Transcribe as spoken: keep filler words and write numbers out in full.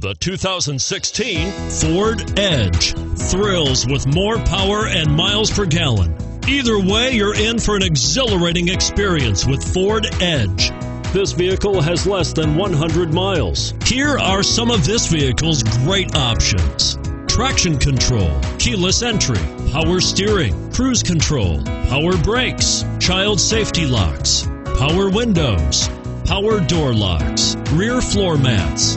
The two thousand sixteen Ford Edge thrills with more power and miles per gallon. Either way, you're in for an exhilarating experience with Ford Edge. This vehicle has less than one hundred miles. Here are some of this vehicle's great options: traction control, keyless entry, power steering, cruise control, power brakes, child safety locks, power windows, power door locks, rear floor mats,